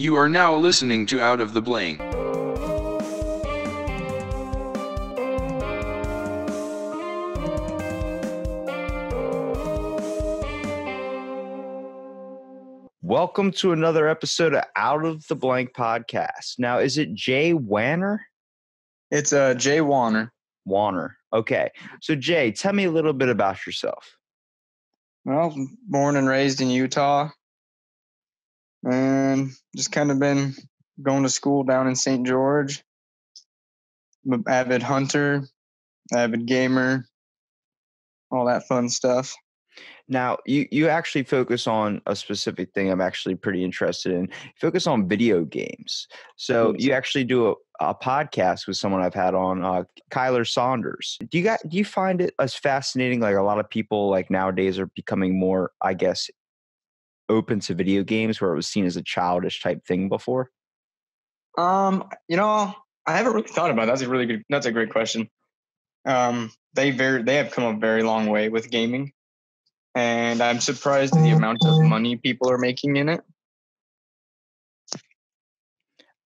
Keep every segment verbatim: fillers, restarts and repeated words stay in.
You are now listening to Out of the Blank. Welcome to another episode of Out of the Blank podcast. Now, is it Jay Wanner? It's uh, Jay Wanner. Wanner. Okay. So, Jay, tell me a little bit about yourself. Well, born and raised in Utah. And just kind of been going to school down in Saint George. I'm an avid hunter, avid gamer, all that fun stuff. Now, you, you actually focus on a specific thing I'm actually pretty interested in. You focus on video games. So you actually do a, a podcast with someone I've had on, uh, Kyler Saunders. Do you got, do you find it as fascinating? Like a lot of people like nowadays are becoming more, I guess, open to video games where it was seen as a childish type thing before? Um, you know, I haven't really thought about it. That's a really good, that's a great question. Um, they very, they have come a very long way with gaming. And I'm surprised at the amount of money people are making in it.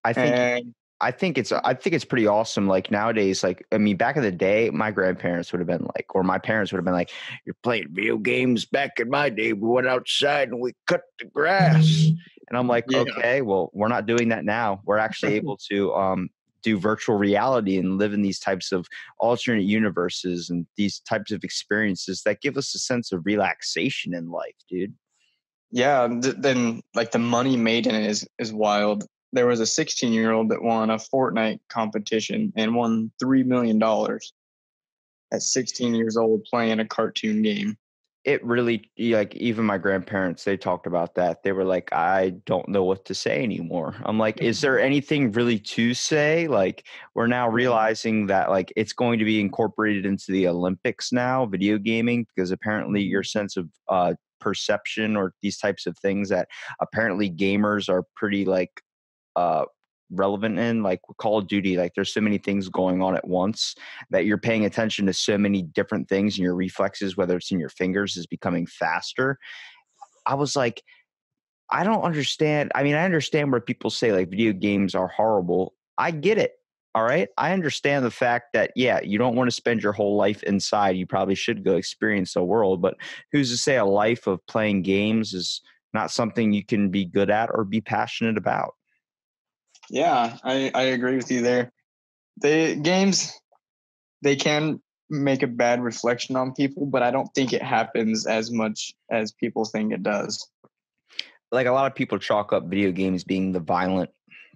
I think and, I think it's I think it's pretty awesome. Like nowadays, like I mean, back in the day, my grandparents would have been like, or my parents would have been like, "You're playing video games." Back in my day, we went outside and we cut the grass. And I'm like, yeah. Okay, well, we're not doing that now. We're actually able to um, do virtual reality and live in these types of alternate universes and these types of experiences that give us a sense of relaxation in life, dude. Yeah. Th- then like the money made in it is, is wild. There was a sixteen year old that won a Fortnite competition and won three million dollars at sixteen years old playing a cartoon game. It really, like, even my grandparents, they talked about that. They were like, I don't know what to say anymore. I'm like, is there anything really to say? Like, we're now realizing that, like, it's going to be incorporated into the Olympics now, video gaming, because apparently your sense of uh, perception or these types of things that apparently gamers are pretty, like, uh, relevant in, like Call of Duty, like there's so many things going on at once that you're paying attention to so many different things, and your reflexes, whether it's in your fingers, is becoming faster. I was like, I don't understand. I mean, I understand where people say like video games are horrible. I get it. All right. I understand the fact that, yeah, you don't want to spend your whole life inside. You probably should go experience the world, but who's to say a life of playing games is not something you can be good at or be passionate about? Yeah, I, I agree with you there. They games, they can make a bad reflection on people, but I don't think it happens as much as people think it does. Like a lot of people chalk up video games being the violent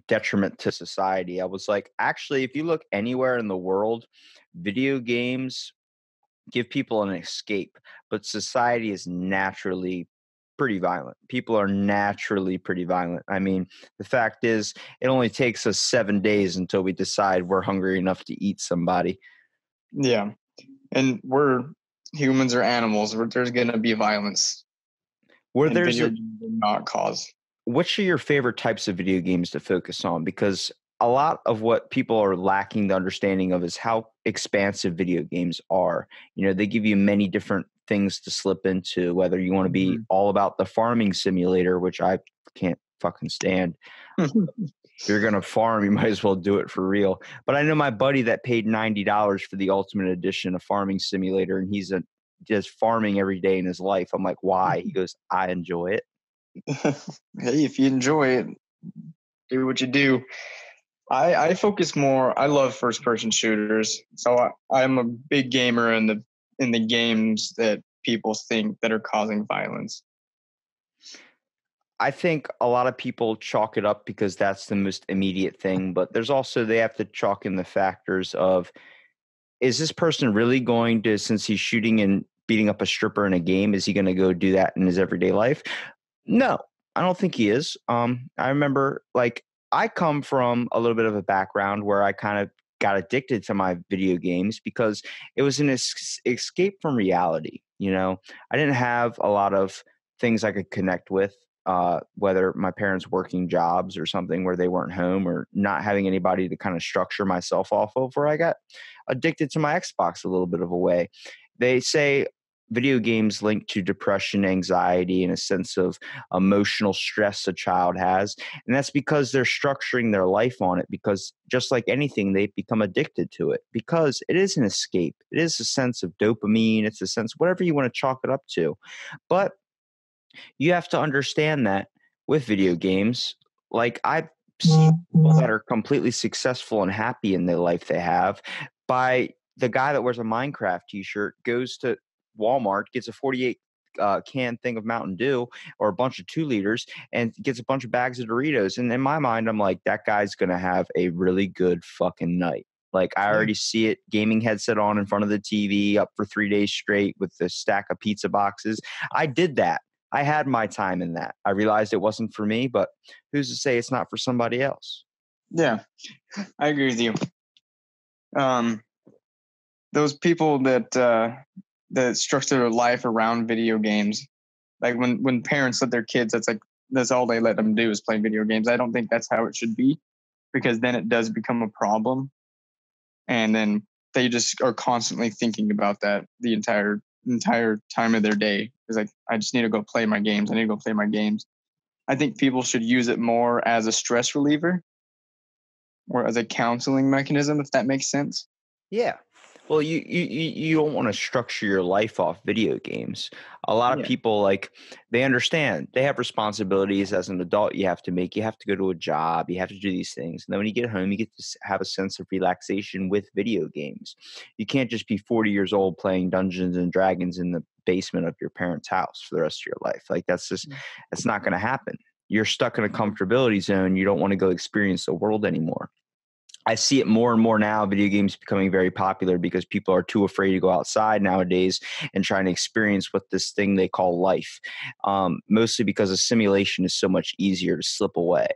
detriment to society. I was like, actually, if you look anywhere in the world, video games give people an escape, but society is naturally pretty violent. People are naturally pretty violent. I mean, the fact is, it only takes us seven days until we decide we're hungry enough to eat somebody. Yeah. And we're humans or animals. We're, there's going to be violence. Where there's a, not cause. Which are your favorite types of video games to focus on? Because a lot of what people are lacking the understanding of is how expansive video games are. You know, they give you many different things to slip into, whether you want to be all about the farming simulator, which I can't fucking stand. If you're going to farm, you might as well do it for real. But I know my buddy that paid ninety dollars for the ultimate edition of farming simulator, and he's a, just farming every day in his life. I'm like, why? He goes, I enjoy it. Hey, if you enjoy it, do what you do. I, I focus more. I love first person shooters. So I, I'm a big gamer in the in the games that people think that are causing violence. I think a lot of people chalk it up because that's the most immediate thing, but there's also, they have to chalk in the factors of, is this person really going to, since he's shooting and beating up a stripper in a game, is he going to go do that in his everyday life? No, I don't think he is. Um, I remember like I come from a little bit of a background where I kind of got addicted to my video games because it was an es- escape from reality. You know, I didn't have a lot of things I could connect with, uh, whether my parents working jobs or something where they weren't home, or not having anybody to kind of structure myself off of, where I got addicted to my Xbox a little bit of a way. They say video games linked to depression, anxiety, and a sense of emotional stress a child has. And that's because they're structuring their life on it, because just like anything, they've become addicted to it because it is an escape. It is a sense of dopamine. It's a sense, whatever you want to chalk it up to. But you have to understand that with video games, like I've seen people that are completely successful and happy in the life they have by the guy that wears a Minecraft t-shirt goes to Walmart, gets a forty-eight uh, can thing of Mountain Dew or a bunch of two liters and gets a bunch of bags of Doritos. And in my mind, I'm like, that guy's going to have a really good fucking night. Like I already see it, gaming headset on in front of the T V up for three days straight with the stack of pizza boxes. I did that. I had my time in that. I realized it wasn't for me, but who's to say it's not for somebody else? Yeah, I agree with you. Um, those people that, uh, that structure their life around video games. Like when, when parents let their kids, that's like, that's all they let them do is play video games. I don't think that's how it should be, because then it does become a problem. And then they just are constantly thinking about that the entire, entire time of their day. It's like, I just need to go play my games. I need to go play my games. I think people should use it more as a stress reliever or as a counseling mechanism, if that makes sense. Yeah. Well, you you you don't want to structure your life off video games. A lot of yeah. people, like, they understand. They have responsibilities as an adult you have to make. You have to go to a job. You have to do these things. And then when you get home, you get to have a sense of relaxation with video games. You can't just be forty years old playing Dungeons and Dragons in the basement of your parents' house for the rest of your life. Like, that's just – that's not going to happen. You're stuck in a comfortability zone. You don't want to go experience the world anymore. I see it more and more now, video games becoming very popular because people are too afraid to go outside nowadays and trying to experience what this thing they call life, um, mostly because a simulation is so much easier to slip away.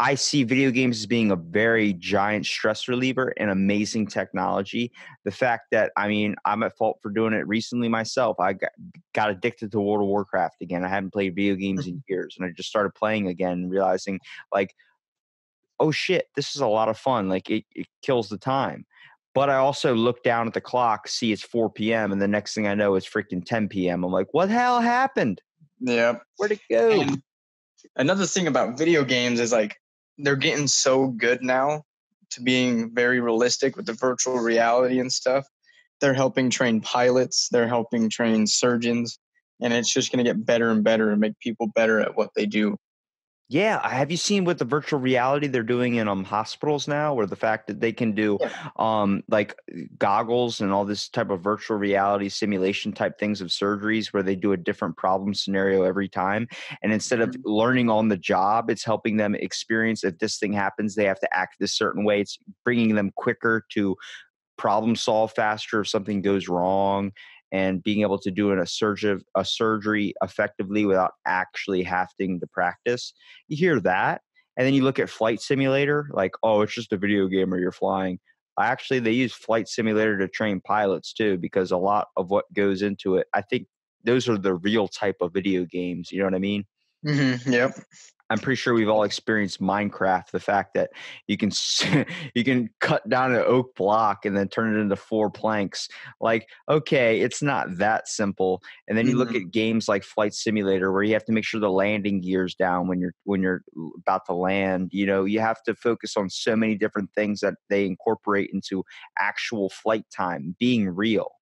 I see video games as being a very giant stress reliever and amazing technology. The fact that, I mean, I'm at fault for doing it recently myself. I got, got addicted to World of Warcraft again. I hadn't played video games in years, and I just started playing again and realizing, like, oh shit, this is a lot of fun. Like it, it kills the time. But I also look down at the clock, see it's four p.m. and the next thing I know it's freaking ten p.m. I'm like, what the hell happened? Yeah. Where'd it go? And another thing about video games is like, they're getting so good now to being very realistic with the virtual reality and stuff. They're helping train pilots. They're helping train surgeons. And it's just going to get better and better and make people better at what they do. Yeah. Have you seen what the virtual reality they're doing in um, hospitals now, where the fact that they can do um, like goggles and all this type of virtual reality simulation type things of surgeries where they do a different problem scenario every time. And instead of learning on the job, it's helping them experience if this thing happens, they have to act this certain way. It's bringing them quicker to problem solve faster if something goes wrong. And being able to do an assertive, a surgery effectively without actually having to practice. You hear that. And then you look at Flight Simulator, like, oh, it's just a video game where you're flying. Actually, they use Flight Simulator to train pilots too, because a lot of what goes into it, I think those are the real type of video games. You know what I mean? Mm-hmm, yep. I'm pretty sure we've all experienced Minecraft. The fact that you can you can cut down an oak block and then turn it into four planks. Like, okay, it's not that simple. And then you look at games like Flight Simulator, where you have to make sure the landing gear's down when you're when you're about to land. You know, you have to focus on so many different things that they incorporate into actual flight time, being real.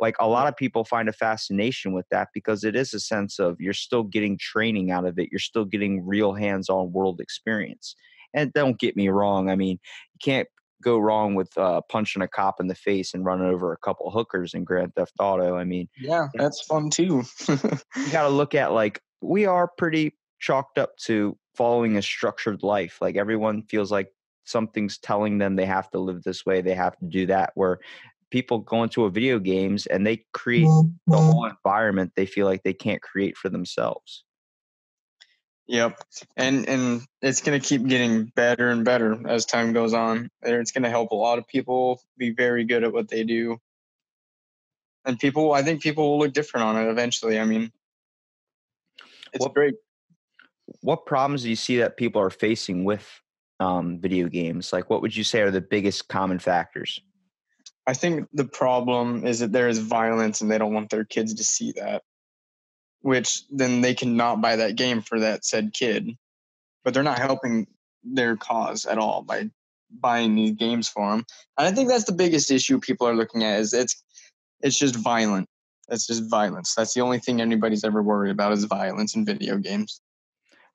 Like a lot of people find a fascination with that because it is a sense of you're still getting training out of it. You're still getting real hands-on world experience. And don't get me wrong. I mean, you can't go wrong with uh, punching a cop in the face and running over a couple hookers in Grand Theft Auto. I mean, yeah, that's fun too. You got to look at like, we are pretty chalked up to following a structured life. Like everyone feels like something's telling them they have to live this way. They have to do that where people go into a video games and they create the whole environment they feel like they can't create for themselves. Yep. And, and it's going to keep getting better and better as time goes on. It's going to help a lot of people be very good at what they do. And people, I think people will look different on it eventually. I mean, it's what, great. What problems do you see that people are facing with um, video games? Like, what would you say are the biggest common factors? I think the problem is that there is violence and they don't want their kids to see that, which then they cannot buy that game for that said kid. But they're not helping their cause at all by buying these games for them. And I think that's the biggest issue people are looking at is it's it's just violent. That's just violence. That's the only thing anybody's ever worried about is violence in video games.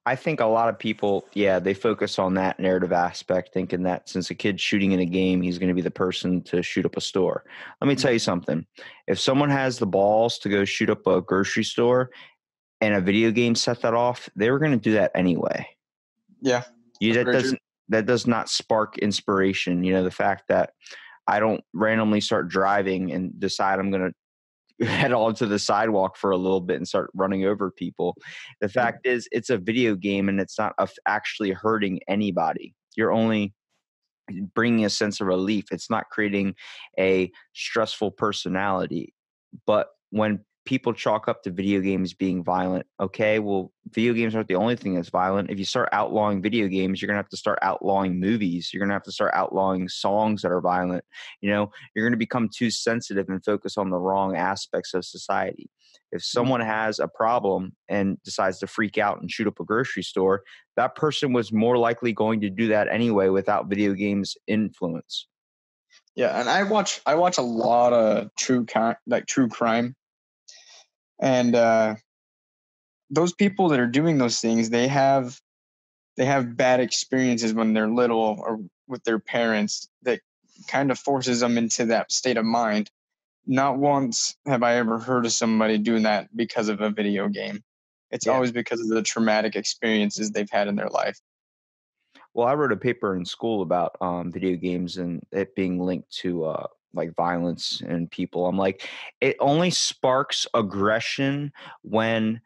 I think a lot of people, yeah, they focus on that narrative aspect, thinking that since a kid's shooting in a game, he's going to be the person to shoot up a store. Let me tell you something. If someone has the balls to go shoot up a grocery store and a video game set that off, they were going to do that anyway. Yeah. You, that doesn't, that does not spark inspiration. You know, the fact that I don't randomly start driving and decide I'm going to head onto the sidewalk for a little bit and start running over people. The fact is, it's a video game and it's not actually hurting anybody. You're only bringing a sense of relief. It's not creating a stressful personality. But when people chalk up to video games being violent, okay, well, video games aren't the only thing that's violent. If you start outlawing video games, you're going to have to start outlawing movies. You're going to have to start outlawing songs that are violent. You know, you're going to become too sensitive and focus on the wrong aspects of society. If someone has a problem and decides to freak out and shoot up a grocery store, that person was more likely going to do that anyway without video games' influence. Yeah, and I watch I watch a lot of true like true crime. And uh, those people that are doing those things, they have they have bad experiences when they're little or with their parents that kind of forces them into that state of mind. Not once have I ever heard of somebody doing that because of a video game. It's yeah. always because of the traumatic experiences they've had in their life. Well, I wrote a paper in school about um, video games and it being linked to uh like violence in people. I'm like, it only sparks aggression when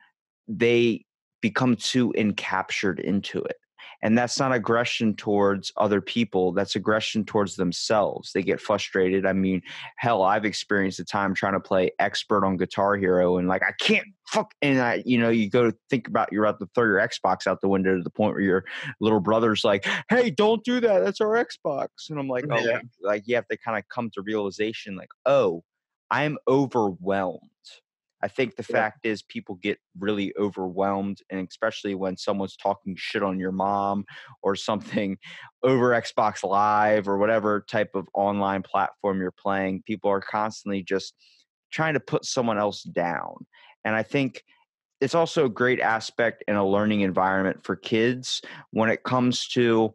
they become too encaptured into it. And that's not aggression towards other people. That's aggression towards themselves. They get frustrated. I mean, hell, I've experienced a time trying to play expert on Guitar Hero and like, I can't fuck. And I, you know, you go to think about, you're about to throw your Xbox out the window to the point where your little brother's like, hey, don't do that. That's our Xbox. And I'm like, oh, yeah. Like you have to kind of come to realization like, oh, I'm overwhelmed. I think the yeah. fact is people get really overwhelmed, and especially when someone's talking shit on your mom or something over Xbox Live or whatever type of online platform you're playing, people are constantly just trying to put someone else down. And I think it's also a great aspect in a learning environment for kids when it comes to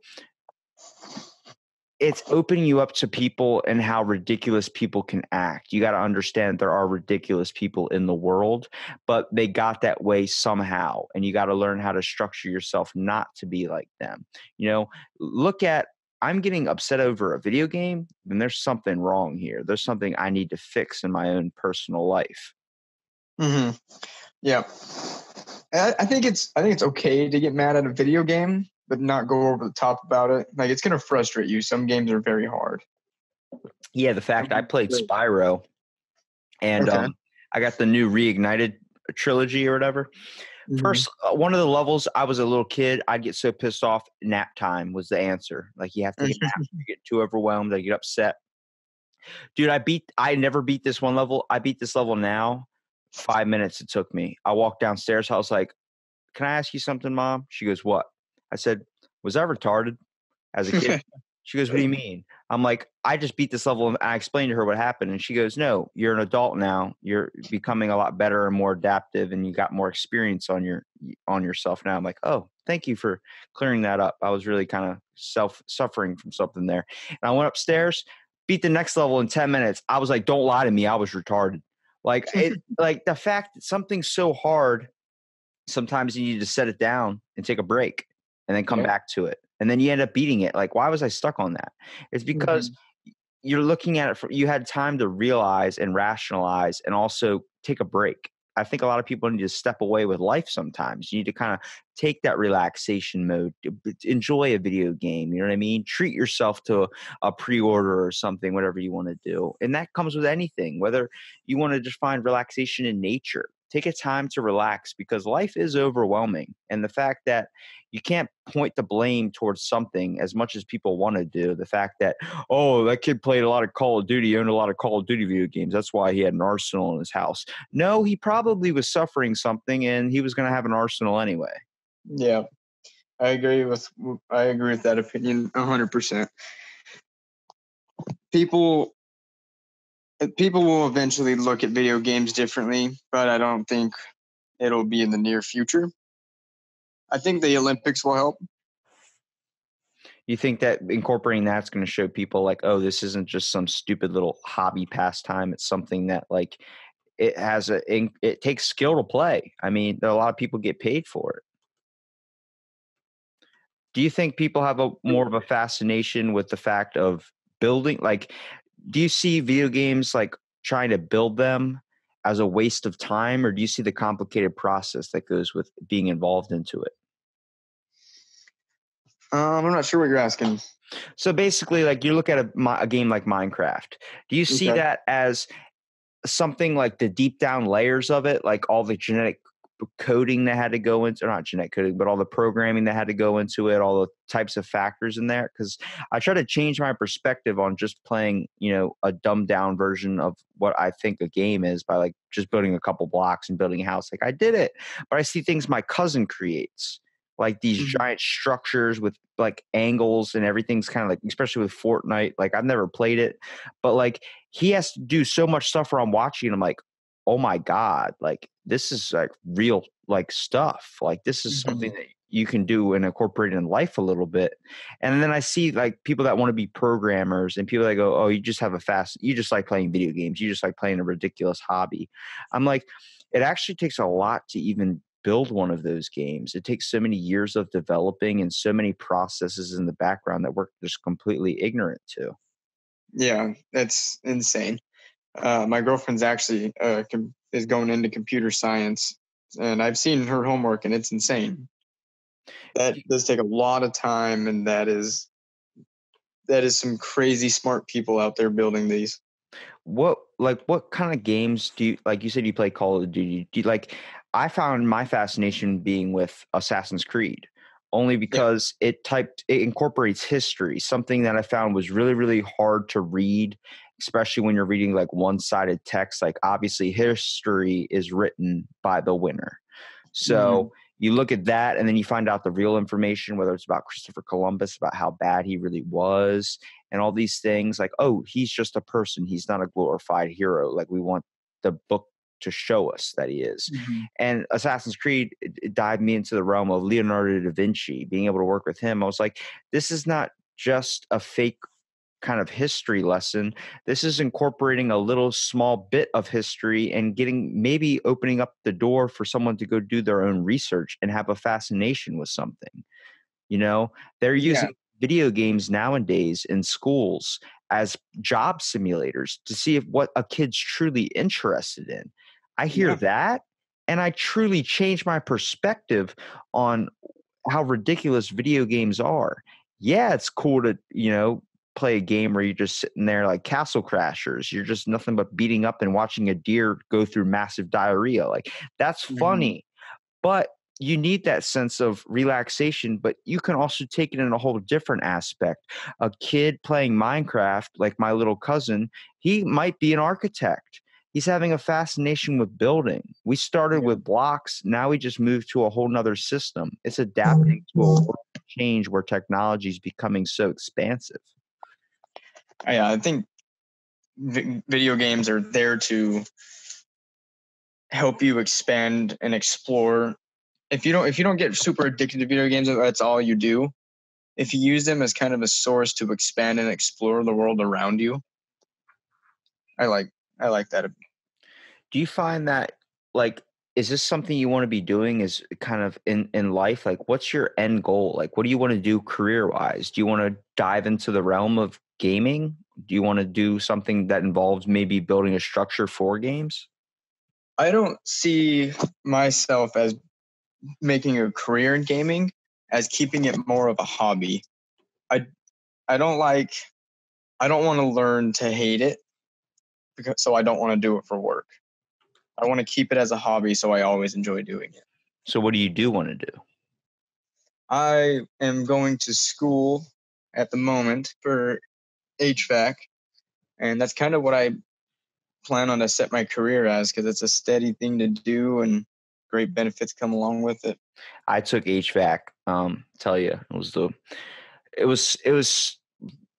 it's opening you up to people and how ridiculous people can act. You got to understand there are ridiculous people in the world, but they got that way somehow. And you got to learn how to structure yourself not to be like them. You know, look at, I'm getting upset over a video game, then there's something wrong here. There's something I need to fix in my own personal life. Mm-hmm. Yeah. I, I think it's, I think it's okay to get mad at a video game, but not go over the top about it. Like, it's going to frustrate you. Some games are very hard. Yeah, the fact I played Spyro, and okay. um, I got the new Reignited trilogy or whatever. Mm-hmm. First, uh, one of the levels, I was a little kid. I'd get so pissed off. Nap time was the answer. Like, you have to get nap. You get too overwhelmed. I get upset. Dude, I beat. I never beat this one level. I beat this level now. Five minutes it took me. I walked downstairs. I was like, can I ask you something, Mom? She goes, what? I said, was I retarded as a kid? She goes, what do you mean? I'm like, I just beat this level. And I explained to her what happened. And she goes, no, you're an adult now. You're becoming a lot better and more adaptive. And you got more experience on your on yourself now. I'm like, oh, thank you for clearing that up. I was really kind of self suffering from something there. And I went upstairs, beat the next level in ten minutes. I was like, don't lie to me. I was retarded. Like, it, like the fact that something's so hard, sometimes you need to set it down and take a break. And then come yeah. back to it. And then you end up beating it. Like, why was I stuck on that? It's because mm-hmm. you're looking at it from, you had time to realize and rationalize and also take a break. I think a lot of people need to step away with life sometimes. You need to kind of take that relaxation mode, enjoy a video game. You know what I mean? Treat yourself to a, a pre-order or something, whatever you want to do. And that comes with anything, whether you want to just find relaxation in nature. Take a time to relax because life is overwhelming. And the fact that you can't point the blame towards something as much as people want to do. The fact that, oh, that kid played a lot of Call of Duty, owned a lot of Call of Duty video games. That's why he had an arsenal in his house. No, he probably was suffering something and he was going to have an arsenal anyway. Yeah, I agree with, I agree with that opinion one hundred percent. People... People will eventually look at video games differently, but I don't think it'll be in the near future. I think the Olympics will help. You think that incorporating that's going to show people like, oh, this isn't just some stupid little hobby pastime. It's something that like it has a, it takes skill to play. I mean, a lot of people get paid for it. Do you think people have a more of a fascination with the fact of building, like, do you see video games like trying to build them as a waste of time, or do you see the complicated process that goes with being involved into it? Um, I'm not sure what you're asking. So basically, like you look at a, a game like Minecraft, do you see okay. that as something like the deep down layers of it, like all the genetic coding that had to go into, or not genetic coding, but all the programming that had to go into it, all the types of factors in there? Because I try to change my perspective on just playing, you know, a dumbed down version of what I think a game is by like just building a couple blocks and building a house. Like I did it, but I see things my cousin creates, like these mm-hmm. giant structures with like angles and everything's kind of like, especially with Fortnite, like I've never played it, but like he has to do so much stuff where I'm watching and I'm like, oh my God, like this is like real like stuff. Like this is something that you can do and incorporate in life a little bit. And then I see like people that want to be programmers and people that go, oh, you just have a fast, you just like playing video games. You just like playing a ridiculous hobby. I'm like, it actually takes a lot to even build one of those games. It takes so many years of developing and so many processes in the background that we're just completely ignorant to. Yeah, that's insane. Uh, my girlfriend's actually uh, com- is going into computer science, and I've seen her homework, and it's insane. That does take a lot of time, and that is that is some crazy smart people out there building these. What like what kind of games do you like? You said you play Call of Duty. Do you, like I found my fascination being with Assassin's Creed. Only because yeah. it typed, it incorporates history, something that I found was really, really hard to read, especially when you're reading like one-sided text. Like obviously history is written by the winner. So mm-hmm. you look at that and then you find out the real information, whether it's about Christopher Columbus, about how bad he really was and all these things like, oh, he's just a person. He's not a glorified hero. Like we want the book to show us that he is. Mm-hmm. And Assassin's Creed dived me into the realm of Leonardo da Vinci, being able to work with him. I was like, this is not just a fake kind of history lesson. This is incorporating a little small bit of history and getting, maybe opening up the door for someone to go do their own research and have a fascination with something. You know, they're using yeah. video games nowadays in schools as job simulators to see if what a kid's truly interested in. I hear yeah. that, and I truly changed my perspective on how ridiculous video games are. Yeah, it's cool to, you know, play a game where you're just sitting there like Castle Crashers. You're just nothing but beating up and watching a deer go through massive diarrhea. Like, that's mm-hmm. funny. But you need that sense of relaxation, but you can also take it in a whole different aspect. A kid playing Minecraft, like my little cousin, he might be an architect. He's having a fascination with building. We started with blocks. Now we just moved to a whole nother system. It's adapting to a world of change where technology is becoming so expansive. Yeah, I think video games are there to help you expand and explore. If you don't, if you don't get super addicted to video games, that's all you do. If you use them as kind of a source to expand and explore the world around you, I like. I like that. Do you find that, like, is this something you want to be doing is kind of in, in life? Like, what's your end goal? Like, what do you want to do career-wise? Do you want to dive into the realm of gaming? Do you want to do something that involves maybe building a structure for games? I don't see myself as making a career in gaming, as keeping it more of a hobby. I, I don't like, I don't want to learn to hate it. Because, so I don't want to do it for work. I want to keep it as a hobby, so I always enjoy doing it. So what do you do want to do? I am going to school at the moment for H V A C, and that's kind of what I plan on to set my career as, because it's a steady thing to do and great benefits come along with it. I took H V A C. Um, tell you, it was the, it was, it was.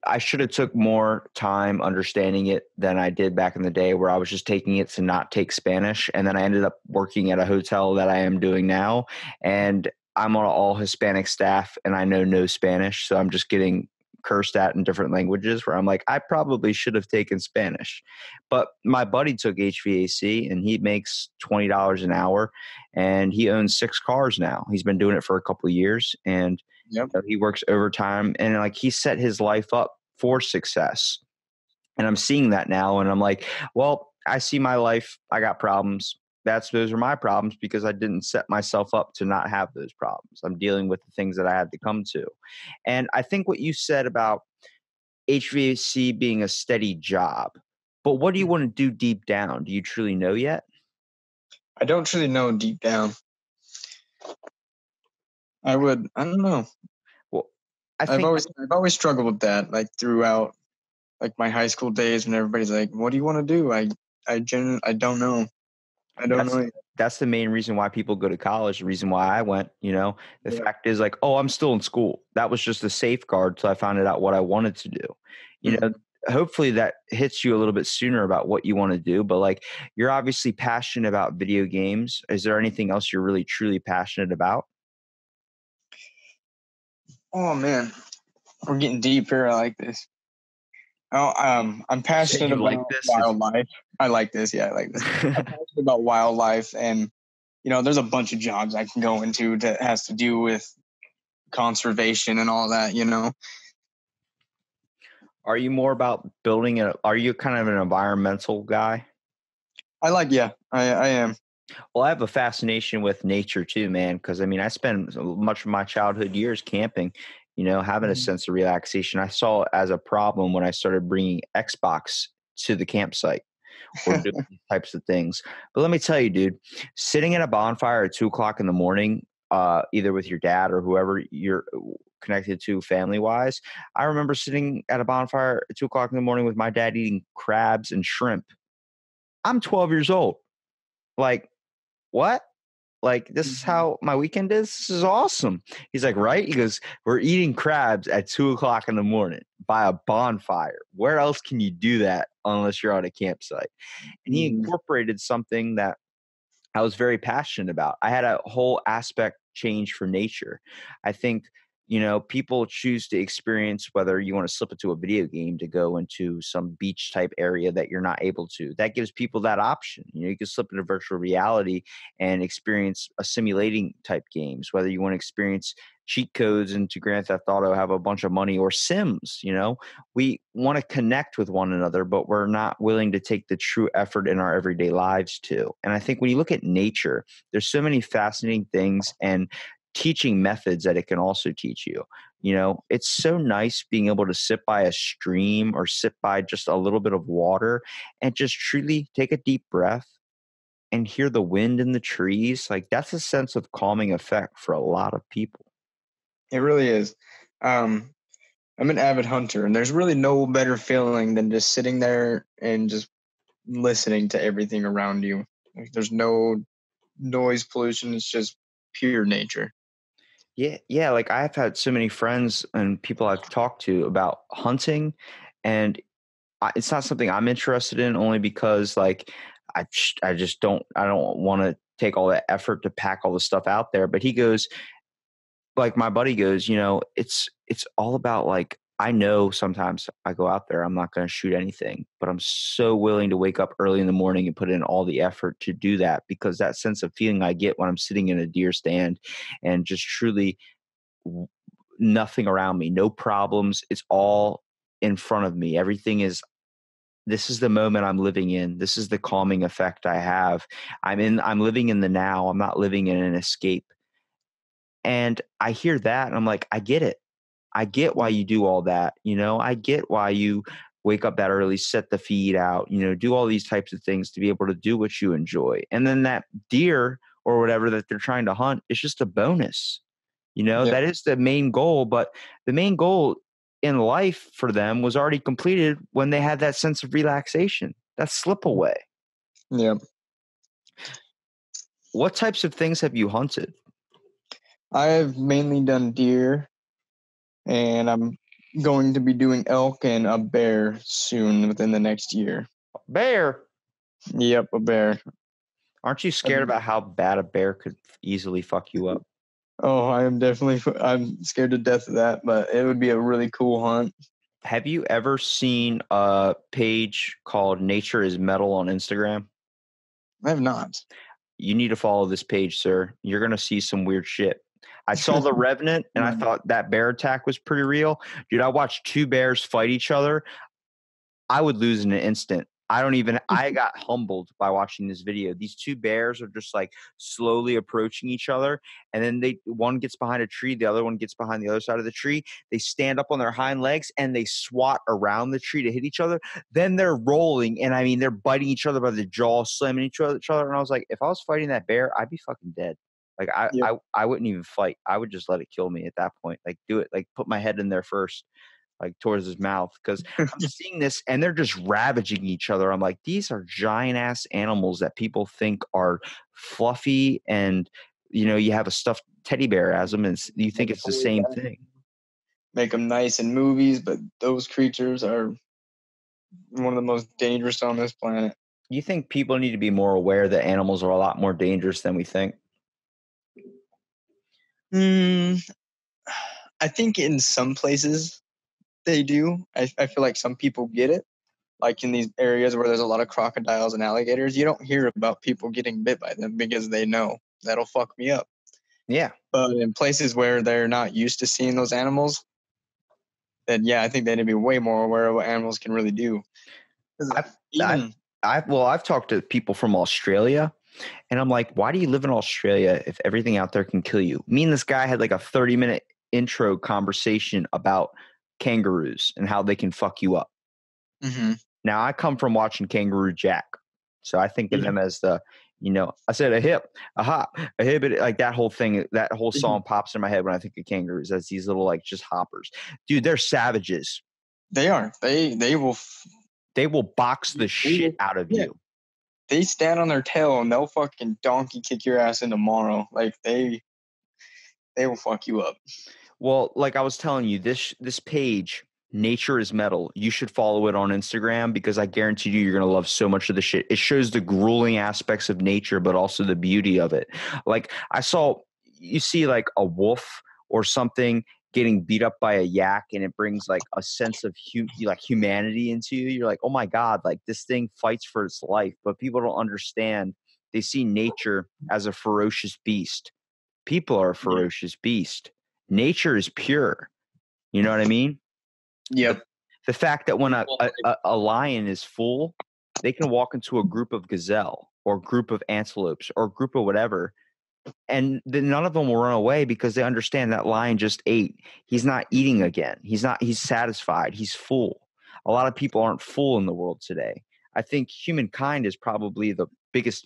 I should have took more time understanding it than I did back in the day, where I was just taking it to not take Spanish. And then I ended up working at a hotel that I am doing now, and I'm on an all Hispanic staff and I know no Spanish. So I'm just getting cursed at in different languages where I'm like, I probably should have taken Spanish, but my buddy took H V A C and he makes twenty dollars an hour and he owns six cars now. He's been doing it for a couple of years, and yep. So he works overtime, and like he set his life up for success. And I'm seeing that now, and I'm like, well, I see my life. I got problems. That's those are my problems because I didn't set myself up to not have those problems. I'm dealing with the things that I had to come to. And I think what you said about H V A C being a steady job, but what do you want to do deep down? Do you truly know yet? I don't truly know deep down. I would, I don't know. Well, I think I've always, I've always struggled with that, like throughout, like my high school days, when everybody's like, "What do you want to do?" I, I genuinely, I don't know. I don't that's, know. That's the main reason why people go to college. The reason why I went, you know, the yeah. fact is like, oh, I'm still in school. That was just a safeguard till I found out what I wanted to do. You mm-hmm. know, hopefully that hits you a little bit sooner about what you want to do. But like, you're obviously passionate about video games. Is there anything else you're really truly passionate about? Oh man, we're getting deep here. I like this. Oh, um, I'm passionate about like this? wildlife. I like this. Yeah, I like this. I'm passionate about wildlife, and you know, there's a bunch of jobs I can go into that has to do with conservation and all that. You know, are you more about building it? Are you kind of an environmental guy? I like. Yeah, I, I am. Well, I have a fascination with nature too, man, because, I mean, I spent much of my childhood years camping, you know, having a sense of relaxation. I saw it as a problem when I started bringing Xbox to the campsite or doing types of things. But let me tell you, dude, sitting at a bonfire at two o'clock in the morning, uh, either with your dad or whoever you're connected to family-wise, I remember sitting at a bonfire at two o'clock in the morning with my dad eating crabs and shrimp. I'm twelve years old. Like, what? Like, this is how my weekend is? This is awesome. He's like, right? He goes, we're eating crabs at two o'clock in the morning by a bonfire. Where else can you do that unless you're on a campsite? And he incorporated something that I was very passionate about. I had a whole aspect change for nature. I think, you know, people choose to experience, whether you want to slip into a video game to go into some beach type area that you're not able to. That gives people that option. You know, you can slip into virtual reality and experience a simulating type games, whether you want to experience cheat codes into Grand Theft Auto, have a bunch of money, or Sims. You know, we want to connect with one another, but we're not willing to take the true effort in our everyday lives to. And I think when you look at nature, there's so many fascinating things and teaching methods that it can also teach you. You know, it's so nice being able to sit by a stream or sit by just a little bit of water and just truly take a deep breath and hear the wind in the trees. Like, that's a sense of calming effect for a lot of people. It really is. Um, I'm an avid hunter, and there's really no better feeling than just sitting there and just listening to everything around you. There's no noise pollution. It's just pure nature. Yeah, yeah. Like, I've had so many friends and people I've talked to about hunting, and I, it's not something I'm interested in, only because like I, I just don't, I don't want to take all that effort to pack all the stuff out there. But he goes, like my buddy goes, you know, it's it's all about like, I know sometimes I go out there, I'm not going to shoot anything, but I'm so willing to wake up early in the morning and put in all the effort to do that, because that sense of feeling I get when I'm sitting in a deer stand and just truly nothing around me, no problems. It's all in front of me. Everything is, this is the moment I'm living in. This is the calming effect I have. I'm in, I'm living in the now. I'm not living in an escape. And I hear that and I'm like, I get it. I get why you do all that. You know, I get why you wake up that early, set the feed out, you know, do all these types of things to be able to do what you enjoy. And then that deer or whatever that they're trying to hunt is just a bonus. You know, yeah. that is the main goal. But the main goal in life for them was already completed when they had that sense of relaxation, that slip away. Yeah. What types of things have you hunted? I've mainly done deer, and I'm going to be doing elk and a bear soon within the next year. Bear? Yep, a bear. Aren't you scared um, about how bad a bear could easily fuck you up? Oh, I am definitely, I'm scared to death of that, but it would be a really cool hunt. Have you ever seen a page called Nature is Metal on Instagram? I have not. You need to follow this page, sir. You're going to see some weird shit. I saw The Revenant, and I thought that bear attack was pretty real. Dude, I watched two bears fight each other. I would lose in an instant. I don't even – I got humbled by watching this video. These two bears are just, like, slowly approaching each other, and then they one gets behind a tree. The other one gets behind the other side of the tree. They stand up on their hind legs, and they swat around the tree to hit each other. Then they're rolling, and, I mean, they're biting each other by the jaw, slamming each other. And I was like, if I was fighting that bear, I'd be fucking dead. Like, I, yep. I, I wouldn't even fight. I would just let it kill me at that point. Like, do it. Like, put my head in there first, like, towards his mouth. Because I'm seeing this, and they're just ravaging each other. I'm like, these are giant-ass animals that people think are fluffy. And, you know, you have a stuffed teddy bear as them, and you think it's the same thing. Make them nice in movies, but those creatures are one of the most dangerous on this planet. You think people need to be more aware that animals are a lot more dangerous than we think? Mm, I think in some places they do. I, I feel like some people get it. Like in these areas where there's a lot of crocodiles and alligators, you don't hear about people getting bit by them because they know that'll fuck me up. Yeah. But in places where they're not used to seeing those animals, then yeah, I think they need to be way more aware of what animals can really do. I've, even, I've, I've, well, I've talked to people from Australia. And I'm like, why do you live in Australia if everything out there can kill you? Me and this guy had like a thirty minute intro conversation about kangaroos and how they can fuck you up. Mm-hmm. Now, I come from watching Kangaroo Jack. So I think of mm-hmm. them as the, you know, I said a hip, a hop, a hibbit, like that whole thing, that whole song mm-hmm. pops in my head when I think of kangaroos as these little like just hoppers. Dude, they're savages. They are. They, they will. F- they will box the shit out of yeah. you. They stand on their tail and they'll fucking donkey kick your ass in tomorrow. Like they, they will fuck you up. Well, like I was telling you, this this page, Nature is Metal. You should follow it on Instagram because I guarantee you, you're gonna love so much of the shit. It shows the grueling aspects of nature, but also the beauty of it. Like I saw, you see like a wolf or something getting beat up by a yak, and it brings like a sense of hu- like humanity into you. You're like, oh my God, like this thing fights for its life. But people don't understand. They see nature as a ferocious beast. People are a ferocious beast. Nature is pure. You know what I mean? Yep. The, the fact that when a, a, a lion is full, they can walk into a group of gazelle or group of antelopes or group of whatever, and then none of them will run away because they understand that lion just ate. He's not eating again. He's not, he's satisfied. He's full. A lot of people aren't full in the world today. I think humankind is probably the biggest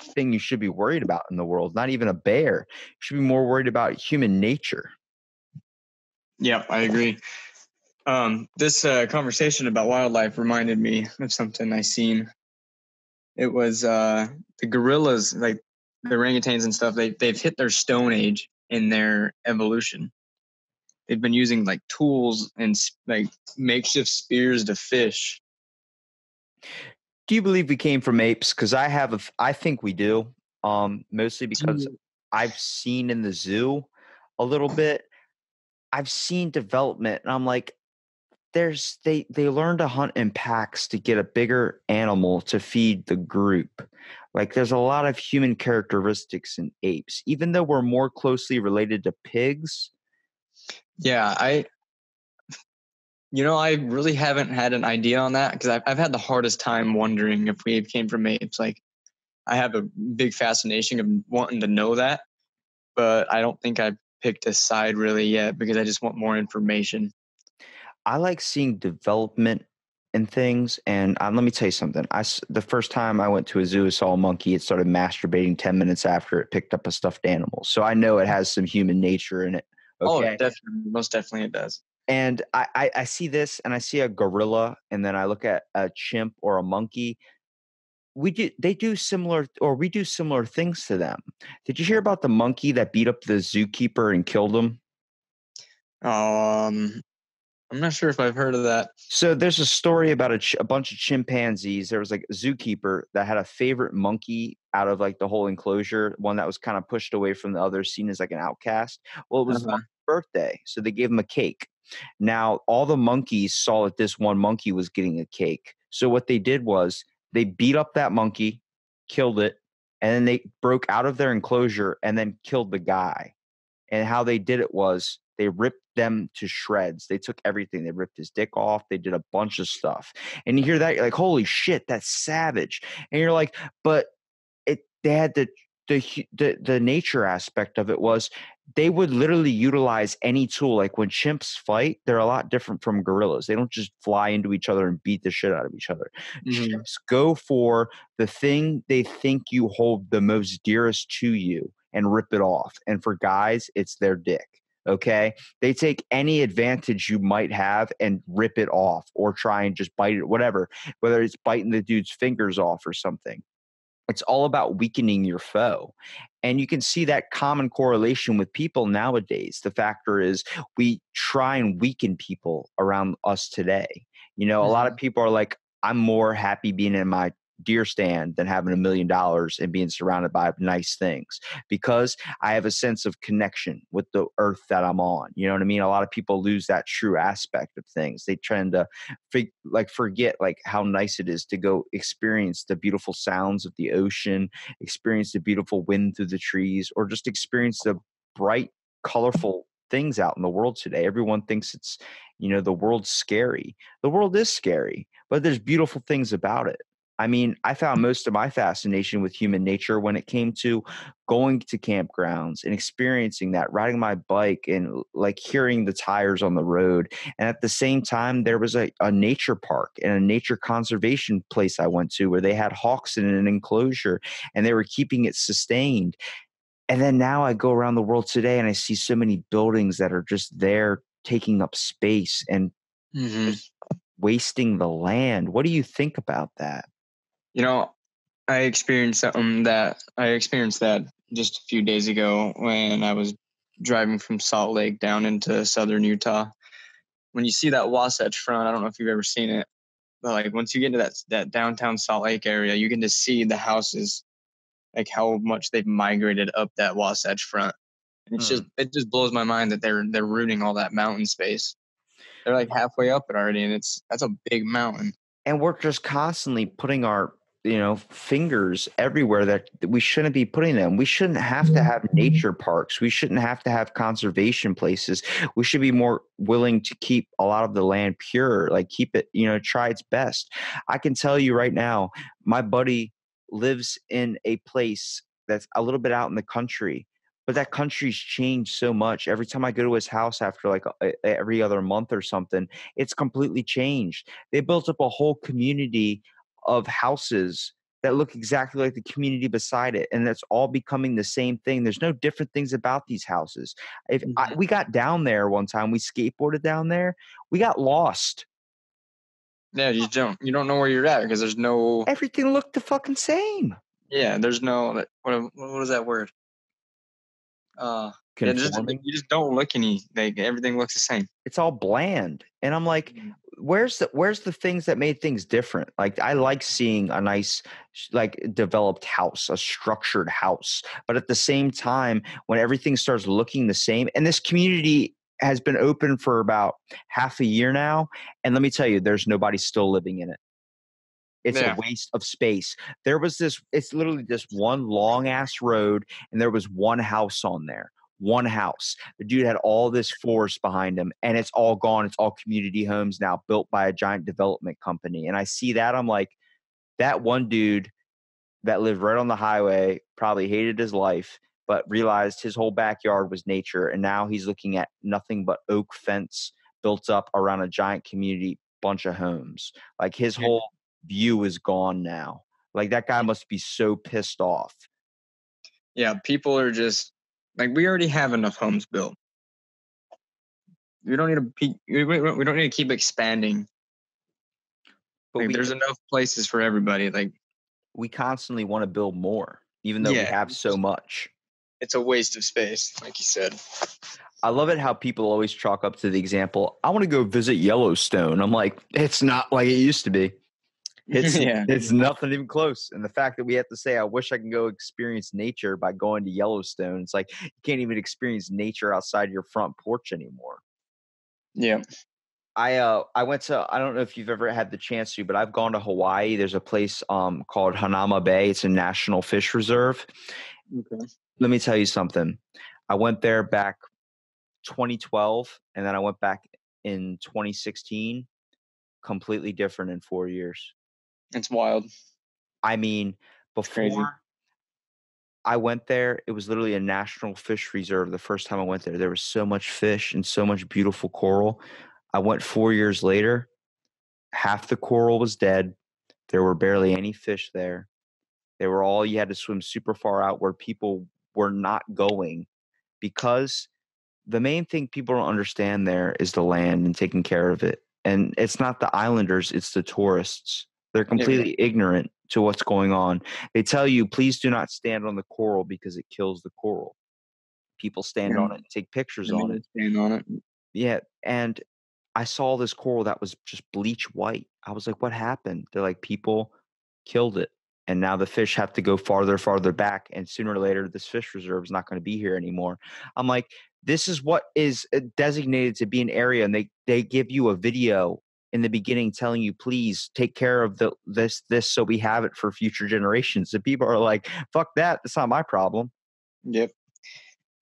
thing you should be worried about in the world. Not even a bear. You should be more worried about human nature. Yeah, I agree. Um, this uh, conversation about wildlife reminded me of something I seen. It was uh, the gorillas, like, the orangutans and stuff, they, they've hit their stone age in their evolution. They've been using like tools and like makeshift spears to fish. Do you believe we came from apes? Because I have, a, I think we do, um, mostly because I've seen in the zoo a little bit. I've seen development and I'm like, there's they, they learn to hunt in packs to get a bigger animal to feed the group. Like there's a lot of human characteristics in apes, even though we're more closely related to pigs. Yeah, I, you know, I really haven't had an idea on that because I've, I've had the hardest time wondering if we came from apes. Like I have a big fascination of wanting to know that, but I don't think I've picked a side really yet because I just want more information. I like seeing development and things. And um, let me tell you something. I, the first time I went to a zoo, I saw a monkey. It started masturbating ten minutes after it picked up a stuffed animal. So I know it has some human nature in it. Okay? Oh, definitely. Most definitely it does. And I, I, I see this and I see a gorilla, and then I look at a chimp or a monkey. We do, they do similar, or we do similar things to them. Did you hear about the monkey that beat up the zookeeper and killed him? Um, I'm not sure if I've heard of that. So there's a story about a, ch- a bunch of chimpanzees. There was like a zookeeper that had a favorite monkey out of like the whole enclosure, one that was kind of pushed away from the others, seen as like an outcast. Well, it was uh-huh. his birthday, so they gave him a cake. Now, all the monkeys saw that this one monkey was getting a cake. So what they did was they beat up that monkey, killed it, and then they broke out of their enclosure and then killed the guy. And how they did it was they ripped them to shreds. They took everything. They ripped his dick off. They did a bunch of stuff. And you hear that, you're like, holy shit, that's savage. And you're like, but it, they had to... The, the the nature aspect of it was they would literally utilize any tool. Like when chimps fight, they're a lot different from gorillas. They don't just fly into each other and beat the shit out of each other. Mm-hmm. Chimps go for the thing they think you hold the most dearest to you and rip it off. And for guys, it's their dick. Okay? They take any advantage you might have and rip it off, or try and just bite it, whatever, whether it's biting the dude's fingers off or something. It's all about weakening your foe. And you can see that common correlation with people nowadays. The factor is we try and weaken people around us today. You know, mm-hmm. a lot of people are like, I'm more happy being in my deer stand than having a million dollars and being surrounded by nice things, because I have a sense of connection with the earth that I'm on. You know what I mean? A lot of people lose that true aspect of things. They tend to like forget like how nice it is to go experience the beautiful sounds of the ocean, experience the beautiful wind through the trees, or just experience the bright, colorful things out in the world today. Everyone thinks it's, you know, the world's scary. The world is scary, but there's beautiful things about it. I mean, I found most of my fascination with human nature when it came to going to campgrounds and experiencing that, riding my bike and like hearing the tires on the road. And at the same time, there was a, a nature park and a nature conservation place I went to where they had hawks in an enclosure and they were keeping it sustained. And then now I go around the world today and I see so many buildings that are just there taking up space and mm-hmm. just wasting the land. What do you think about that? You know, I experienced something that I experienced that just a few days ago when I was driving from Salt Lake down into southern Utah. When you see that Wasatch Front, I don't know if you've ever seen it, but like once you get into that that downtown Salt Lake area, you can just see the houses, like how much they've migrated up that Wasatch Front. And it's hmm. just it just blows my mind that they're they're rooting all that mountain space. They're like halfway up it already, and it's that's a big mountain. And we're just constantly putting our you know, fingers everywhere that we shouldn't be putting them. We shouldn't have to have nature parks. We shouldn't have to have conservation places. We should be more willing to keep a lot of the land pure, like keep it, you know, try its best. I can tell you right now, my buddy lives in a place that's a little bit out in the country, but that country's changed so much. Every time I go to his house after like a, every other month or something, it's completely changed. They built up a whole community of houses that look exactly like the community beside it. And that's all becoming the same thing. There's no different things about these houses. If I, we got down there one time, we skateboarded down there, we got lost. Yeah, you don't, you don't know where you're at because there's no... Everything looked the fucking same. Yeah, there's no... What, what was that word? Uh, yeah, just, you just don't look any... Like, everything looks the same. It's all bland. And I'm like... Where's the where's the things that made things different? Like I like seeing a nice, like developed house, a structured house. But at the same time, when everything starts looking the same, and this community has been open for about half a year now, and let me tell you, there's nobody still living in it. It's yeah. a waste of space. There was this. It's literally just one long ass road, and there was one house on there. One house. The dude had all this forest behind him, and it's all gone. It's all community homes now built by a giant development company. And I see that. I'm like, that one dude that lived right on the highway probably hated his life, but realized his whole backyard was nature. And now he's looking at nothing but oak fence built up around a giant community bunch of homes. Like his whole view is gone now. Like that guy must be so pissed off. Yeah, people are just like, we already have enough homes built. We don't need to. We don't need to keep expanding. But like, we, there's enough places for everybody. Like we constantly want to build more, even though yeah, we have so much. It's a waste of space, like you said. I love it how people always chalk up to the example, I want to go visit Yellowstone. I'm like, it's not like it used to be. It's yeah. It's nothing even close. And the fact that we have to say, I wish I can go experience nature by going to Yellowstone. It's like, you can't even experience nature outside your front porch anymore. Yeah. I uh I went to, I don't know if you've ever had the chance to, but I've gone to Hawaii. There's a place um called Hanauma Bay. It's a national fish reserve. Okay. Let me tell you something. I went there back twenty twelve, and then I went back in twenty sixteen. Completely different in four years. It's wild. I mean, before I went there, it was literally a national fish reserve. The first time I went there, there was so much fish and so much beautiful coral. I went four years later. Half the coral was dead. There were barely any fish there. They were all, you had to swim super far out where people were not going, because the main thing people don't understand there is the land and taking care of it. And it's not the islanders, it's the tourists. They're completely yeah. ignorant to what's going on. They tell you, please do not stand on the coral because it kills the coral. People stand yeah. on it and take pictures and on it. Stand on it. Yeah. And I saw this coral that was just bleach white. I was like, what happened? They're like, people killed it. And now the fish have to go farther, farther back. And sooner or later, this fish reserve is not going to be here anymore. I'm like, this is what is designated to be an area. And they, they give you a video in the beginning telling you, please take care of the, this, this, so we have it for future generations. And people are like, fuck that. That's not my problem. Yep.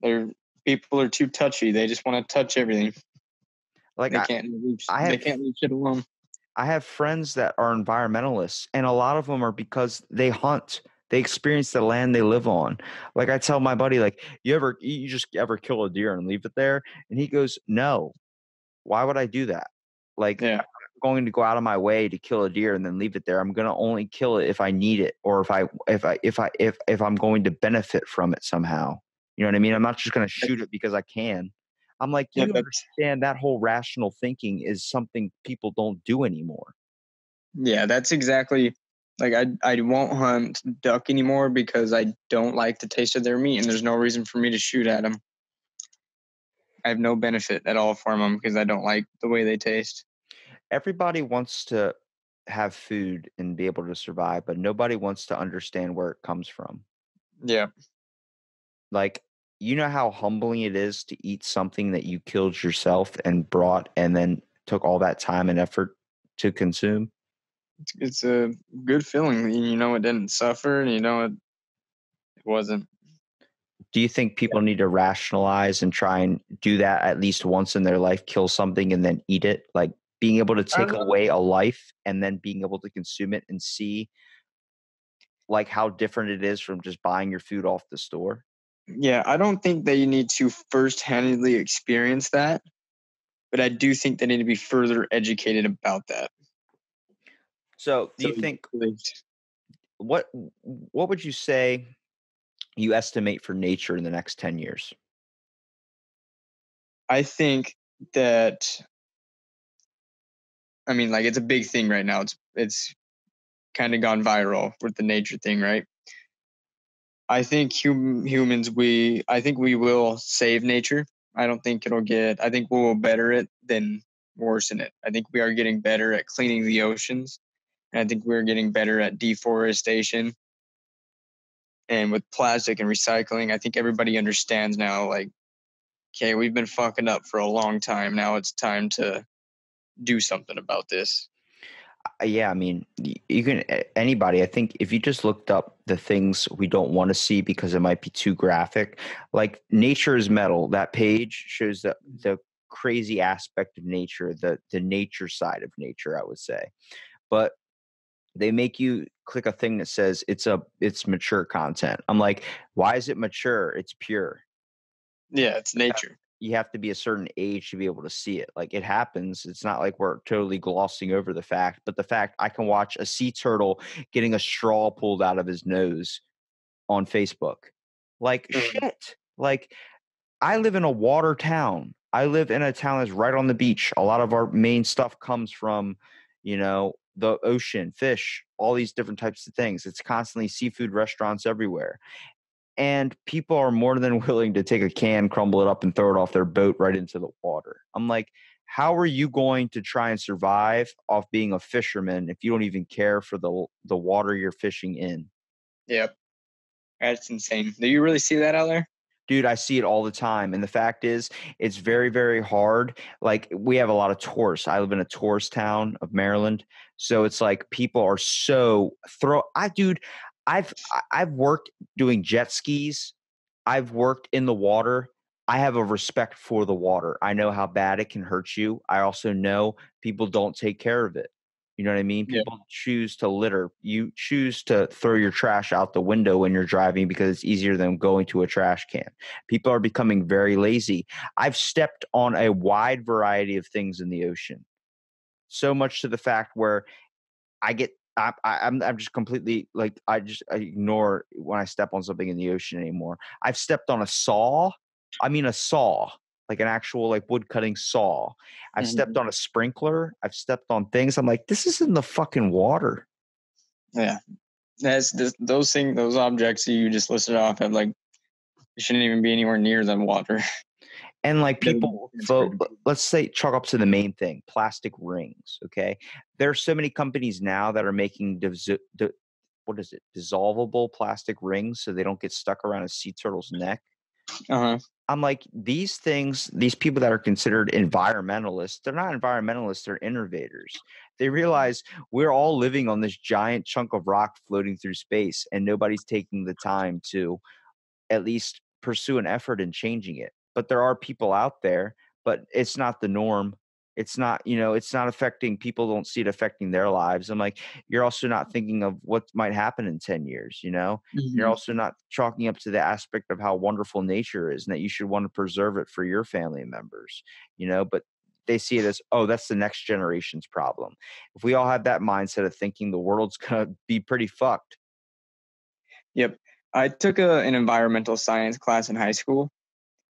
They're, people are too touchy. They just want to touch everything. Like they I, can't reach, I have, they can't leave shit alone. I have friends that are environmentalists, and a lot of them are because they hunt. They experience the land they live on. Like I tell my buddy, like, you ever, you just ever kill a deer and leave it there? And he goes, no, why would I do that? Like yeah. I'm not going to go out of my way to kill a deer and then leave it there. I'm going to only kill it if I need it, or if I, if I, if I, if, if I'm going to benefit from it somehow, you know what I mean? I'm not just going to shoot it because I can. I'm like, you yeah, understand that whole rational thinking is something people don't do anymore. Yeah, that's exactly, like I I won't hunt duck anymore because I don't like the taste of their meat, and there's no reason for me to shoot at them. I have no benefit at all from them because I don't like the way they taste. Everybody wants to have food and be able to survive, but nobody wants to understand where it comes from. Yeah. Like, you know how humbling it is to eat something that you killed yourself and brought and then took all that time and effort to consume? It's, it's a good feeling. You know it didn't suffer, and you know it, it wasn't. Do you think people need to rationalize and try and do that at least once in their life, kill something and then eat it? Like being able to take away a life and then being able to consume it and see like how different it is from just buying your food off the store? Yeah, I don't think that you need to first-handedly experience that, but I do think they need to be further educated about that. So, do so you think what what would you say you estimate for nature in the next ten years? I think that I mean, like, it's a big thing right now. It's it's kind of gone viral with the nature thing, right? I think hum, humans, we, I think we will save nature. I don't think it'll get, I think we will better it than worsen it. I think we are getting better at cleaning the oceans. And I think we're getting better at deforestation. And with plastic and recycling, I think everybody understands now, like, okay, we've been fucking up for a long time. Now it's time to do something about this. Yeah, I mean, you can anybody. I think if you just looked up the things we don't want to see because it might be too graphic, like Nature is Metal, that page shows the the crazy aspect of nature, the the nature side of nature, I would say. But they make you click a thing that says it's a it's mature content. I'm like, why is it mature? It's pure. Yeah, it's nature. you have to be a certain age to be able to see it. Like, it happens. It's not like we're totally glossing over the fact, but the fact I can watch a sea turtle getting a straw pulled out of his nose on Facebook. Like, shit. Like, I live in a water town. I live in a town that's right on the beach. A lot of our main stuff comes from, you know, the ocean, fish, all these different types of things. It's constantly seafood restaurants everywhere. And people are more than willing to take a can, crumble it up, and throw it off their boat right into the water. I'm like, how are you going to try and survive off being a fisherman if you don't even care for the the water you're fishing in? Yep. That's insane. Do you really see that out there? Dude, I see it all the time. And the fact is, it's very, very hard. Like, we have a lot of tourists. I live in a tourist town of Maryland. So it's like people are so throw. I, dude, I've, I've worked doing jet skis. I've worked in the water. I have a respect for the water. I know how bad it can hurt you. I also know people don't take care of it. You know what I mean? People yeah. choose to litter. You choose to throw your trash out the window when you're driving because it's easier than going to a trash can. People are becoming very lazy. I've stepped on a wide variety of things in the ocean, so much to the fact where I get I, I, I'm I'm just completely like I just I ignore when I step on something in the ocean anymore. I've stepped on a saw. I mean a saw. Like an actual like wood cutting saw. I've mm-hmm. stepped on a sprinkler. I've stepped on things. I'm like, this is in the fucking water. Yeah, that's this, those things, those objects that you just listed off have like, you shouldn't even be anywhere near them water. And like people, so, let's say chalk up to the main thing: plastic rings. Okay, there are so many companies now that are making dis- di- what is it? dissolvable plastic rings, so they don't get stuck around a sea turtle's neck. Uh-huh. I'm like, these things, these people that are considered environmentalists, they're not environmentalists, they're innovators. They realize we're all living on this giant chunk of rock floating through space, and nobody's taking the time to at least pursue an effort in changing it. But there are people out there, but it's not the norm. It's not, you know, it's not affecting, people don't see it affecting their lives. I'm like, you're also not thinking of what might happen in ten years, you know? Mm-hmm. You're also not chalking up to the aspect of how wonderful nature is and that you should want to preserve it for your family members, you know? But they see it as, oh, that's the next generation's problem. If we all had that mindset of thinking, the world's going to be pretty fucked. Yep. I took a, an environmental science class in high school,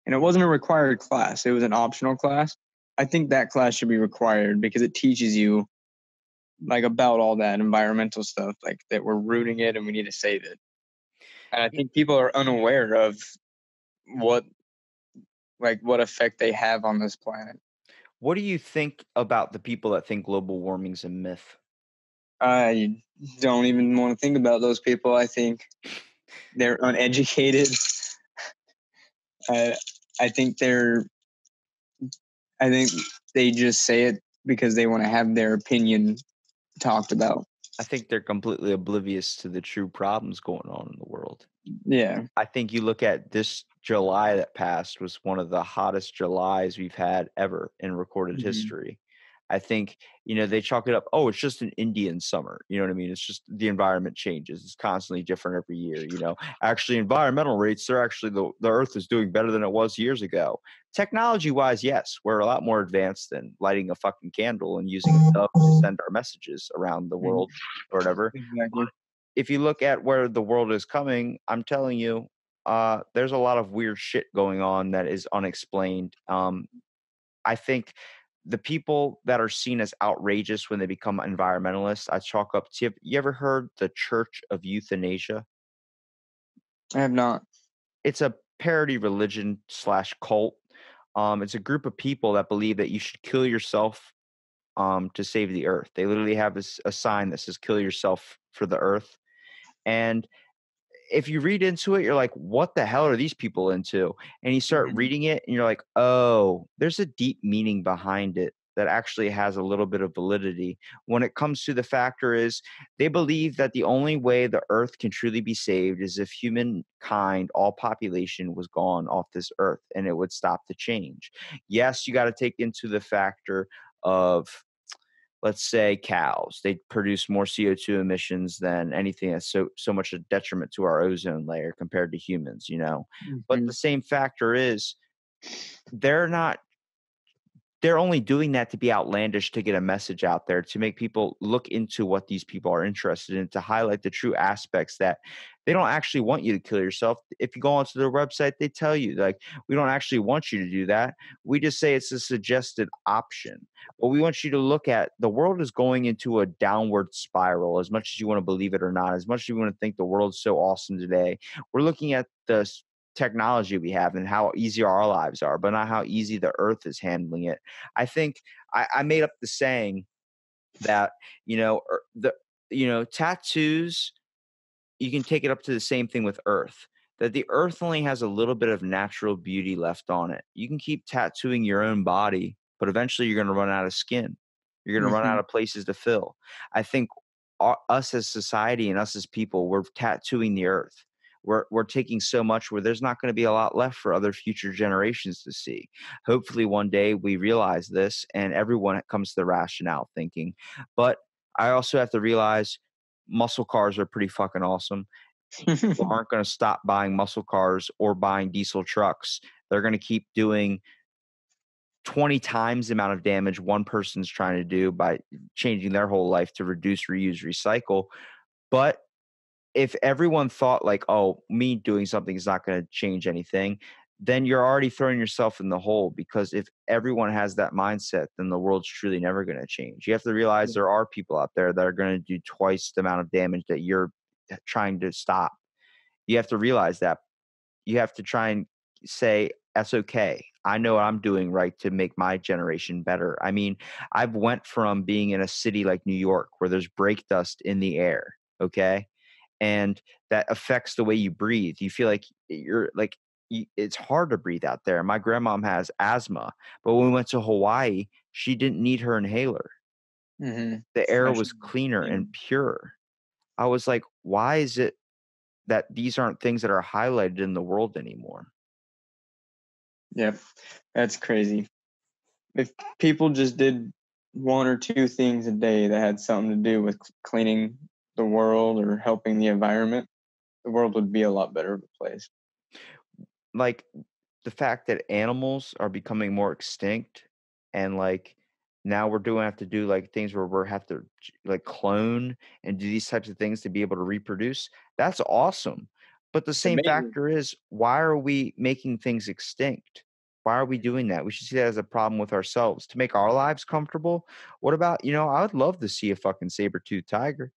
and it wasn't a required class. It was an optional class. I think that class should be required because it teaches you like about all that environmental stuff, like that we're rooting it and we need to save it. And I think people are unaware of what, like what effect they have on this planet. What do you think about the people that think global warming's a myth? I don't even want to think about those people. I think they're uneducated. I, I think they're, I think they just say it because they want to have their opinion talked about. I think they're completely oblivious to the true problems going on in the world. Yeah. I think you look at this July that passed was one of the hottest Julys we've had ever in recorded mm-hmm. history. I think, you know, they chalk it up. Oh, it's just an Indian summer. You know what I mean? It's just the environment changes. It's constantly different every year. You know, actually environmental rates, they're actually the, the earth is doing better than it was years ago. Technology wise, yes, we're a lot more advanced than lighting a fucking candle and using a dove to send our messages around the world or whatever. Exactly. If you look at where the world is coming, I'm telling you, uh, there's a lot of weird shit going on that is unexplained. Um, I think the people that are seen as outrageous when they become environmentalists, I chalk up to, you ever heard the Church of Euthanasia? I have not. It's a parody religion slash cult. Um, it's a group of people that believe that you should kill yourself um, to save the earth. They literally have a, a sign that says, kill yourself for the earth. And if you read into it, you're like, what the hell are these people into? And you start reading it and you're like, oh, there's a deep meaning behind it that actually has a little bit of validity. When it comes to the factor is they believe that the only way the earth can truly be saved is if humankind, all population was gone off this earth and it would stop the change. Yes, you got to take into the factor of, let's say, cows. They produce more C O two emissions than anything that's so so much a detriment to our ozone layer compared to humans, you know. Mm-hmm. But the same factor is they're not, they're only doing that to be outlandish, to get a message out there, to make people look into what these people are interested in, to highlight the true aspects that they don't actually want you to kill yourself. If you go onto their website, they tell you, like, we don't actually want you to do that. We just say it's a suggested option. But we want you to look at, the world is going into a downward spiral, as much as you want to believe it or not, as much as you want to think the world's so awesome today. We're looking at the technology we have and how easy our lives are, but not how easy the earth is handling it. I think I, I made up the saying that, you know, the, you know, tattoos, you can take it up to the same thing with earth, that the earth only has a little bit of natural beauty left on it. You can keep tattooing your own body, but eventually you're going to run out of skin. You're going to mm-hmm. run out of places to fill. I think our, us as society and us as people, we're tattooing the earth. We're, we're taking so much where there's not going to be a lot left for other future generations to see. Hopefully one day we realize this and everyone comes to the rationale thinking. But I also have to realize muscle cars are pretty fucking awesome. People aren't going to stop buying muscle cars or buying diesel trucks. They're going to keep doing twenty times the amount of damage one person's trying to do by changing their whole life to reduce, reuse, recycle. But if everyone thought like, oh, me doing something is not going to change anything, then you're already throwing yourself in the hole, because if everyone has that mindset, then the world's truly never going to change. You have to realize there are people out there that are going to do twice the amount of damage that you're trying to stop. You have to realize that. You have to try and say, that's okay. I know what I'm doing right to make my generation better. I mean, I've went from being in a city like New York where there's brake dust in the air, okay? And that affects the way you breathe. You feel like you're like, you, it's hard to breathe out there. My grandmom has asthma, but when we went to Hawaii, she didn't need her inhaler. Mm-hmm. The air Especially. was cleaner mm-hmm. and purer. I was like, why is it that these aren't things that are highlighted in the world anymore? Yep. That's crazy. If people just did one or two things a day that had something to do with cleaning the world or helping the environment, the world would be a lot better of a place. Like the fact that animals are becoming more extinct, and like now we're doing have to do like things where we have to like clone and do these types of things to be able to reproduce. That's awesome. But the same Amazing. factor is, why are we making things extinct? Why are we doing that? We should see that as a problem with ourselves to make our lives comfortable. What about, you know, I would love to see a fucking saber-toothed tiger.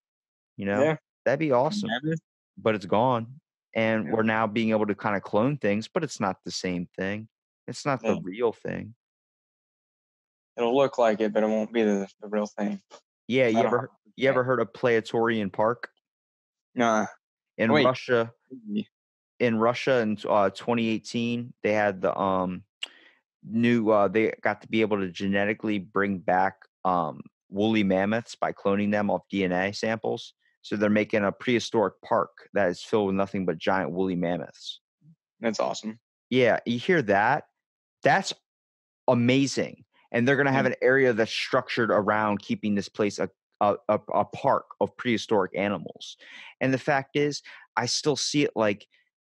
You know, yeah. that'd be awesome, but it's gone. And yeah. we're now being able to kind of clone things, but it's not the same thing. It's not yeah. the real thing. It'll look like it, but it won't be the, the real thing. Yeah. You ever, you ever heard of Playatorian Park? Nah. In Wait. Russia, in Russia in uh, twenty eighteen, they had the um new, uh, they got to be able to genetically bring back um woolly mammoths by cloning them off D N A samples. So they're making a prehistoric park that is filled with nothing but giant woolly mammoths. That's awesome. Yeah, you hear that? That's amazing. And they're going to have an area that's structured around keeping this place a, a, a, a park of prehistoric animals. And the fact is, I still see it like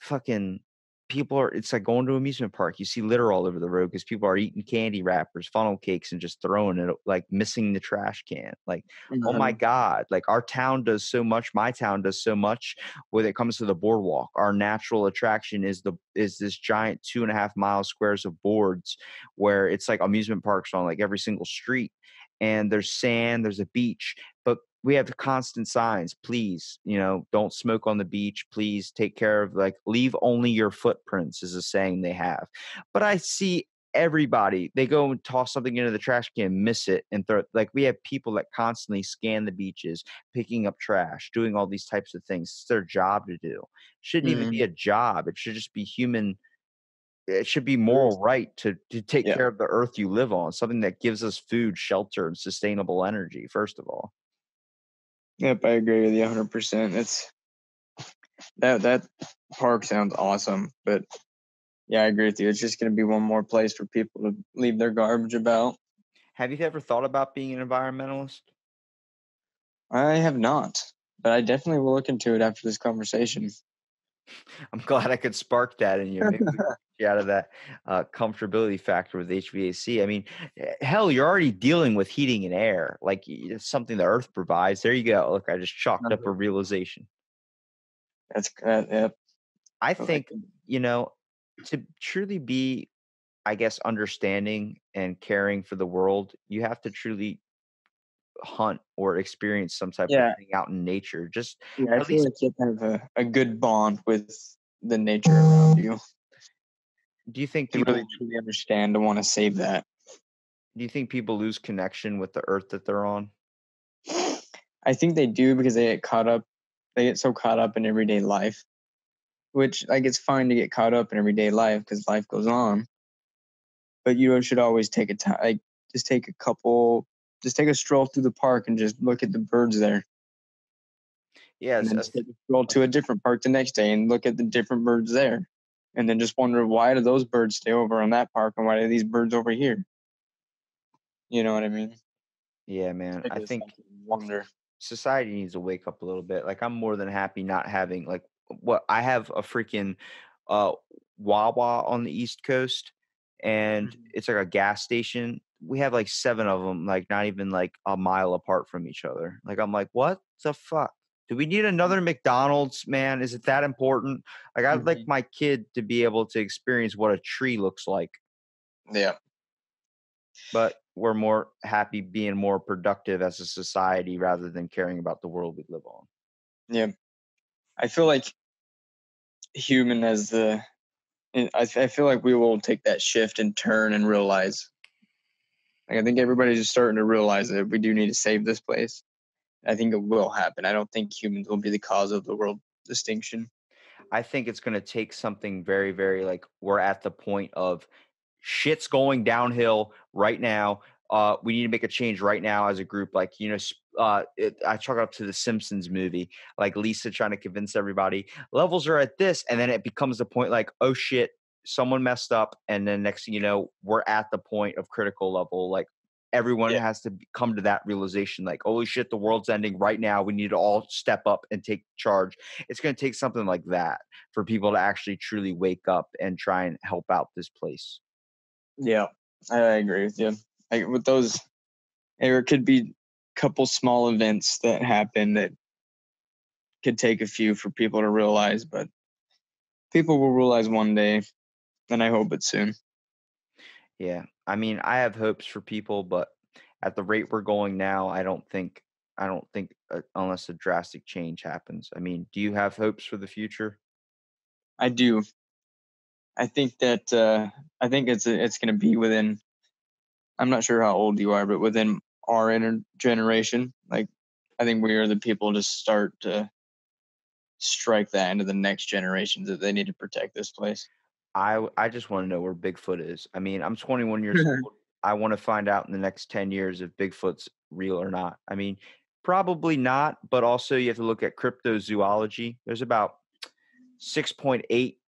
fucking people are, it's like going to an amusement park. You see litter all over the road because people are eating candy wrappers, funnel cakes, and just throwing it, like missing the trash can. Like, mm-hmm. oh my God, like our town does so much. My town does so much when it comes to the boardwalk. Our natural attraction is the, is this giant two and a half mile squares of boards where it's like amusement parks on like every single street, and there's sand, there's a beach, but we have constant signs, please, you know, don't smoke on the beach, please take care of, like, leave only your footprints is a saying they have. But I see everybody, they go and toss something into the trash can, miss it, and throw it. Like, we have people that constantly scan the beaches, picking up trash, doing all these types of things. It's their job to do. It shouldn't mm-hmm. even be a job. It should just be human. It should be moral right to, to take yeah. care of the earth you live on, something that gives us food, shelter, and sustainable energy, first of all. Yep, I agree with you one hundred percent. It's that that park sounds awesome, but yeah, I agree with you. It's just going to be one more place for people to leave their garbage about. Have you ever thought about being an environmentalist? I have not, but I definitely will look into it after this conversation. I'm glad I could spark that in you. Maybe, you out of that uh, comfortability factor with H V A C. I mean, hell, you're already dealing with heating and air. Like, it's something the earth provides. There you go. Look, I just chalked up a realization. That's uh, yeah. I think, you know, to truly be, I guess, understanding and caring for the world, you have to truly hunt or experience some type yeah. of thing out in nature. Just yeah, I feel like you have a, a good bond with the nature around you. Do you think people really truly understand and want to save that? Do you think people lose connection with the earth that they're on? I think they do, because they get caught up. They get so caught up in everyday life, which, like, it's fine to get caught up in everyday life because life goes on. But you should always take a time, like, just take a couple, just take a stroll through the park and just look at the birds there. Yeah, and then just take a stroll to a different park the next day and look at the different birds there. And then just wonder, why do those birds stay over on that park, and why do these birds over here? You know what I mean? Yeah, man. I think wonder society needs to wake up a little bit. Like, I'm more than happy not having, like, what I have a freaking uh, Wawa on the East Coast, and mm-hmm. it's like a gas station. We have like seven of them, like not even like a mile apart from each other. Like, I'm like, what the fuck? Do we need another McDonald's, man? Is it that important? Like, I'd mm-hmm. like my kid to be able to experience what a tree looks like. Yeah. But we're more happy being more productive as a society rather than caring about the world we live on. Yeah. I feel like human as the, I feel like we will take that shift and turn and realize. Like, I think everybody's just starting to realize that we do need to save this place. I think it will happen. I don't think humans will be the cause of the world extinction. I think it's going to take something very, very, like, we're at the point of shit's going downhill right now. Uh, we need to make a change right now as a group. Like, you know, uh, it, I chalk it up to the Simpsons movie, like Lisa trying to convince everybody levels are at this. And then it becomes the point like, oh shit, someone messed up. And then next thing you know, we're at the point of critical level. Like, everyone yeah. has to come to that realization, like, holy shit, the world's ending right now. We need to all step up and take charge. It's going to take something like that for people to actually truly wake up and try and help out this place. Yeah, I agree with you. Like, with those, there could be a couple small events that happen that could take a few for people to realize, but people will realize one day, and I hope it's soon. Yeah, I mean, I have hopes for people, but at the rate we're going now, I don't think, I don't think uh, unless a drastic change happens. I mean, do you have hopes for the future? I do. I think that uh, I think it's it's going to be within. I'm not sure how old you are, but within our inner generation, like, I think we are the people to start to strike that into the next generations, that they need to protect this place. I I just want to know where Bigfoot is. I mean, I'm twenty-one years old. I want to find out in the next ten years if Bigfoot's real or not. I mean, probably not, but also you have to look at cryptozoology. There's about six point eight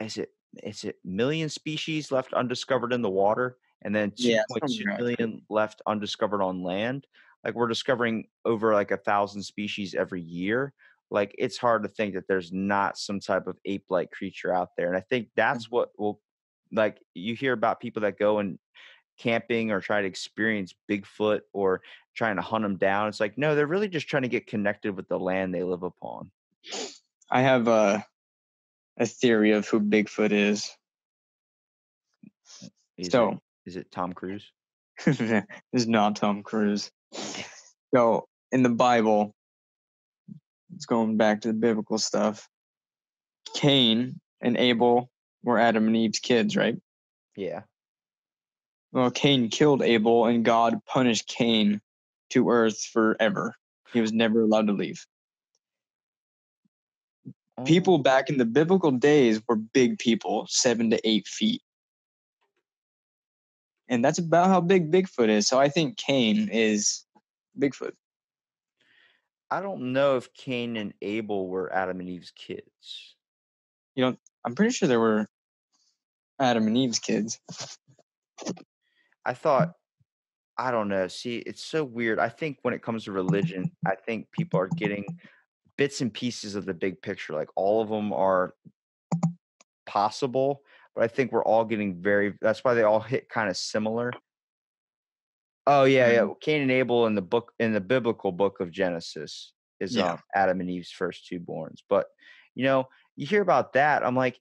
is it is it million species left undiscovered in the water, and then two point two million left undiscovered on land. Like, we're discovering over like a thousand species every year. Like, it's hard to think that there's not some type of ape-like creature out there. And I think that's mm-hmm. what will, like, you hear about people that go and camping or try to experience Bigfoot or trying to hunt them down. It's like, no, they're really just trying to get connected with the land they live upon. I have a, a theory of who Bigfoot is. Is so, it, is it Tom Cruise? It's not Tom Cruise. So, in the Bible, it's going back to the biblical stuff. Cain and Abel were Adam and Eve's kids, right? Yeah. Well, Cain killed Abel, and God punished Cain to earth forever. He was never allowed to leave. Oh. People back in the biblical days were big people, seven to eight feet. And that's about how big Bigfoot is. So I think Cain is Bigfoot. I don't know if Cain and Abel were Adam and Eve's kids. You know, I'm pretty sure they were Adam and Eve's kids. I thought, I don't know. See, it's so weird. I think when it comes to religion, I think people are getting bits and pieces of the big picture. Like, all of them are possible, But I think we're all getting very – that's why they all hit kind of similar. Oh, yeah, yeah. Cain and Abel in the book in the biblical book of Genesis is yeah. um, Adam and Eve's first two borns. But, you know, you hear about that. I'm like,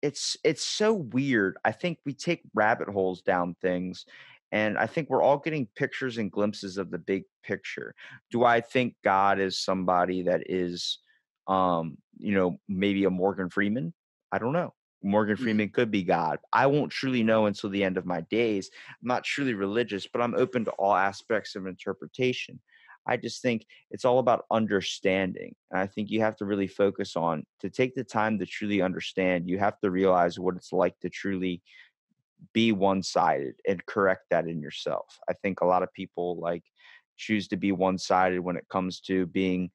it's it's so weird. I think we take rabbit holes down things, and I think we're all getting pictures and glimpses of the big picture. Do I think God is somebody that is, um, you know, maybe a Morgan Freeman? I don't know. Morgan Freeman could be God. I won't truly know until the end of my days. I'm not truly religious, but I'm open to all aspects of interpretation. I just think it's all about understanding. And I think you have to really focus on, to take the time to truly understand, you have to realize what it's like to truly be one-sided and correct that in yourself. I think a lot of people like choose to be one-sided when it comes to being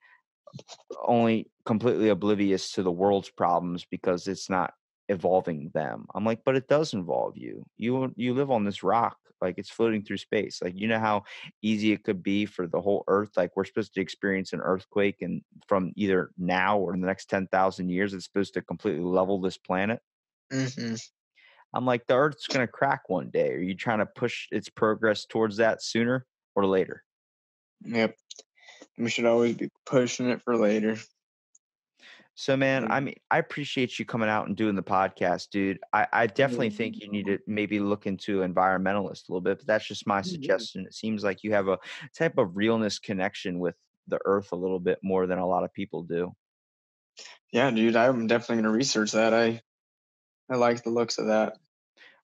only completely oblivious to the world's problems because it's not evolving them. I'm like, but it does involve you. You you live on this rock, like it's floating through space. Like, you know how easy it could be for the whole earth. Like, we're supposed to experience an earthquake, and from either now or in the next ten thousand years, it's supposed to completely level this planet. Mm-hmm. I'm like, the earth's going to crack one day. Are you trying to push its progress towards that sooner or later? Yep. We should always be pushing it for later. So, man, I mean, I appreciate you coming out and doing the podcast, dude. I, I definitely think you need to maybe look into environmentalist a little bit, but that's just my suggestion. It seems like you have a type of realness connection with the earth a little bit more than a lot of people do. Yeah, dude, I'm definitely going to research that. I, I like the looks of that.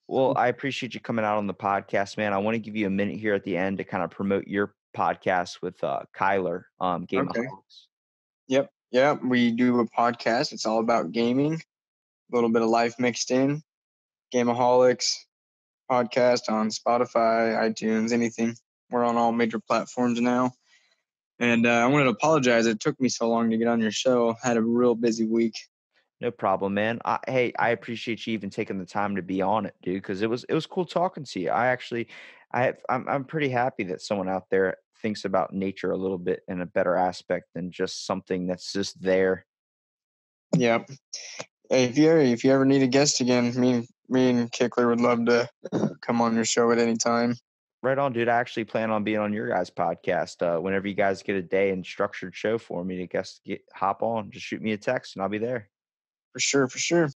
Well, I appreciate you coming out on the podcast, man. I want to give you a minute here at the end to kind of promote your podcast with uh, Kyler, um, Gameaholics. Okay. Yep. Yeah, we do a podcast. It's all about gaming, a little bit of life mixed in. Gameaholics podcast on Spotify, iTunes, anything. We're on all major platforms now. And uh, I wanted to apologize. It took me so long to get on your show. I had a real busy week. No problem, man. I, hey, I appreciate you even taking the time to be on it, dude, because it was it was cool talking to you. I actually, I have, I'm I'm pretty happy that someone out there thinks about nature a little bit in a better aspect than just something that's just there. Yeah. If you if you ever need a guest again, me me and Kickler would love to come on your show at any time. Right on, dude. I actually plan on being on your guys' podcast. Uh, whenever you guys get a day and structured show for me to guest get hop on, just shoot me a text and I'll be there. For sure, for sure.